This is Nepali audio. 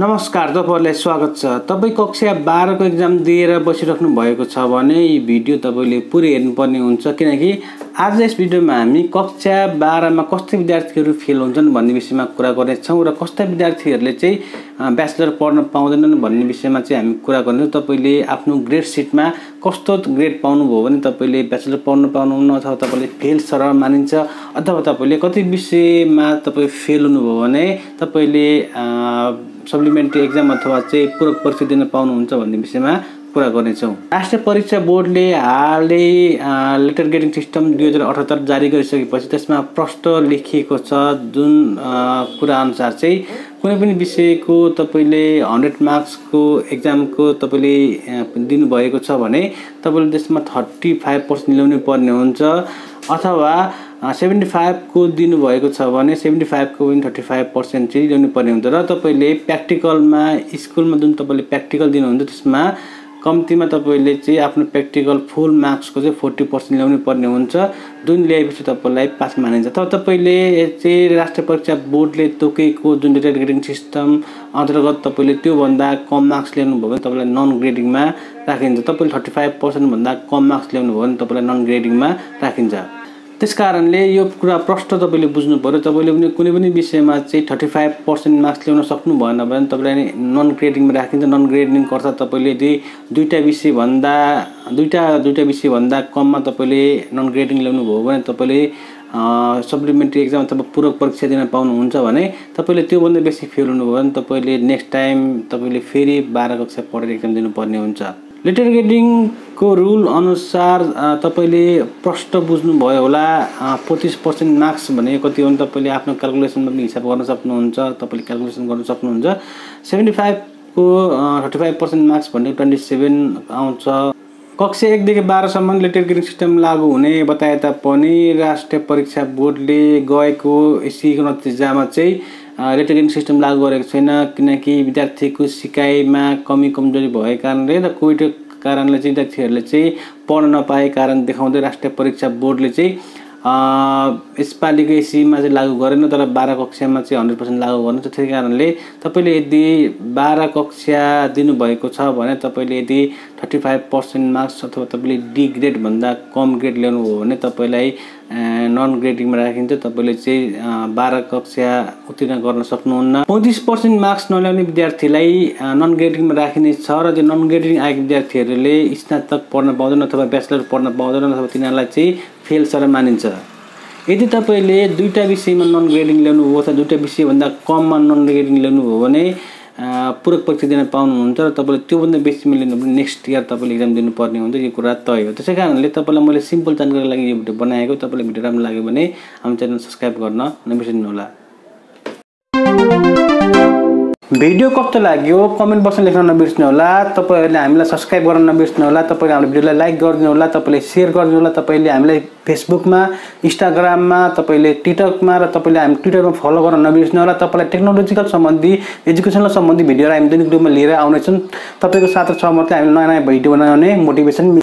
नमस्कार तपाईहरुलाई स्वागत छ। तपाई कक्षा 12 को एक्जाम दिएर बसिराख्नु भएको छ भने यो भिडियो तपाईले पुरै हेर्नुपर्ने हुन्छ किनकि आज यस भिडियोमा हामी कक्षा 12 मा कस्ता विद्यार्थीहरु फेल हुन्छन् भन्ने विषयमा कुरा गर्ने छौं र कस्ता विद्यार्थीहरुले चाहिँ ब्याचलर पढ्न पाउँदैनन् भन्ने विषयमा चाहिँ हामी कुरा गर्नेछौं। तपाईले आफ्नो ग्रेड सिटमा कस्तो ग्रेड पाउनु भयो भने तपाईले ब्याचलर पढ्न पाउनुहुन्न अथवा तपाईले फेल सरल मानिन्छ अथवा तपाईले कति विषयमा तपाई फेल हुनुभयो भने तपाईले सप्लिमेन्ट्री एक्जाम अथवा चाहिँ पूरक परीक्षा दिन पाउनुहुन्छ भन्ने विषयमा कुरा गर्नेछौं। राष्ट्रिय परीक्षा बोर्डले हालै लेटर ग्रेडिङ सिस्टम 2078 जारी गरिसकेपछि त्यसमा प्रश्न लेखिएको छ जुन कुरा अनुसार चाहिँ कुनै पनि विषयको तपाईले 100 मार्क्स को एक्जाम को तपाईले दिनु भएको छ भने तपाईले त्यसमा 35% ल्याउनु पर्ने हुन्छ अथवा 75 को दिनु भएको छ भने 75 को 35% चाहिँ ल्याउनु पर्ने हुन्छ र तपाईले प्र्याक्टिकलमा स्कुलमा जुन तपाईले प्र्याक्टिकल दिनुहुन्छ त्यसमा कम्तिमा तपाईले चाहिँ आफ्नो प्र्याक्टिकल फुल मार्क्स को चाहिँ 40% ल्याउनु पर्ने हुन्छ जुन ल्याएपछि तपाईलाई पास मानिन्छ। अथवा तपाईले चाहिँ राष्ट्रिय परीक्षा बोर्डले तोकेको जुन लेटर ग्रेडिङ सिस्टम अन्तर्गत तपाईले त्यो भन्दा कम मार्क्स ल्याउनु भयो भने तपाईलाई नन ग्रेडिङमा राखिन्छ। तपाईले 35% भन्दा कम मार्क्स ल्याउनु भयो भने तपाईलाई नन ग्रेडिङमा राखिन्छ। त्यसकारणले यो कुरा प्रष्ट तपाईले बुझ्नु पर्यो। तपाईले पनि कुनै पनि विषयमा चाहिँ 35% मार्क्स ल्याउन सक्नु भएन भने तपाईलाई नन ग्रेडिङमा राखिन्छ। नन ग्रेडिङ गर्दा तपाईले यदि दुईटा विषय भन्दा कममा तपाईले नन ग्रेडिङ ल्याउनु भयो भने तपाईले सप्लिमेन्ट्री एक्जाम अथवा पूरक परीक्षा दिन पाउनुहुन्छ भने तपाईले त्यो भन्दा बेसी फेल हुनुभयो भने तपाईले नेक्स्ट टाइम तपाईले फेरि 12 कक्षा पढेर एक्जाम दिनुपर्ने हुन्छ। लेटर ग्रेडिङ को रूल अनुसार तपाईले प्रश्न बुझ्नु भयो होला 35% मार्क्स भने कति हो तपाईले आफ्नो क्याल्कुलेसनमा पनि हिसाब गर्न सक्नुहुन्छ। तपाईले क्याल्कुलेसन गर्न सक्नुहुन्छ 75 को 35% मार्क्स भने 27 आउँछ। कक्षा 1 देखि 12 सम्म लेटर ग्रेडिङ सिस्टम लागू हुने बताए तापनि राष्ट्रिय परीक्षा बोर्डले गएको एसीको नतिजामा चाहिँ लेटर ग्रेडिङ सिस्टम लागू गरेको छैन किनकि विद्यार्थीको सिकाइमा कमी कमजोरी भएको कारणले र कोभिड कारणले चाहिँ विद्यार्थीहरुले चाहिँ पढ्न नपाए कारण देखाउँदै राष्ट्रिय परीक्षा बोर्डले चाहिँ यसपालिको एसीमा चाहिँ लागू गरेन तर 12 कक्षामा चाहिँ 100% लागू गर्नु छ। त्यसै कारणले तपाईले यदि 12 कक्षा दिनु भएको छ भने तपाईले यदि 35% मार्क्स अथवा तपाईले डी ग्रेड भन्दा कम ग्रेड ल्याउनु हो भने तपाईलाई नन ग्रेडिङमा राखिन्छ। तपाईले चाहिँ 12 कक्षा उत्तीर्ण गर्न सक्नुहुन्न। 35% मार्क्स नल्याउने विद्यार्थीलाई नन ग्रेडिङमा राखिने छ र जो नन ग्रेडिङ आएको विद्यार्थीहरुले स्नातक पढ्न पाउँदैन अथवा ब्याचलर पढ्न पाउँदैन अथवा तिनीहरूलाई चाहिँ फेल सरह मानिन्छ। यदि तपाईले दुईटा विषयमा नन ग्रेडिङ ल्याउनु हो अथवा दुईटा विषय भन्दा कममा नन ग्रेडिङ ल्याउनु हो भने पूरक परीक्षा दिन पाउनुहुन्छ र तपाईले त्यो भन्दा बेसी मिलेन भने नेक्स्ट इयर तपाईले एक्जाम दिनु पर्ने हुन्छ। यो कुरा तय हो। त्यसैकारणले तपाईलाई मैले सिम्पल जानकारीको लागि यो भिडियो बनाएको। तपाईलाई भिडियो राम्रो लाग्यो भने हाम्रो च्यानल सब्स्क्राइब गर्न नबिर्सनु होला। भिडियो कस्तो लाग्यो कमेन्ट बक्समा लेख्न नबिर्सनु होला। तपाईहरुले हामीलाई सब्स्क्राइब गर्न नबिर्सनु होला। तपाईले हाम्रो भिडियोलाई लाइक गरिदिनु होला। तपाईले शेयर गरिदिनु होला। तपाईले हामीलाई फेसबुकमा इन्स्टाग्राममा तपाईले टिकटकमा र तपाईले हामी ट्विटरमा फलो गर्न नबिर्सनु होला। तपाईलाई टेक्नोलोजिकल सम्बन्धी एजुकेसनल सम्बन्धी भिडियोहरु हामी दैनिक रूपमा लिएर आउने छौं। तपाईको साथ र सहमतले हामी नयाँ नयाँ भिडियो बनाउने मोटिभेसन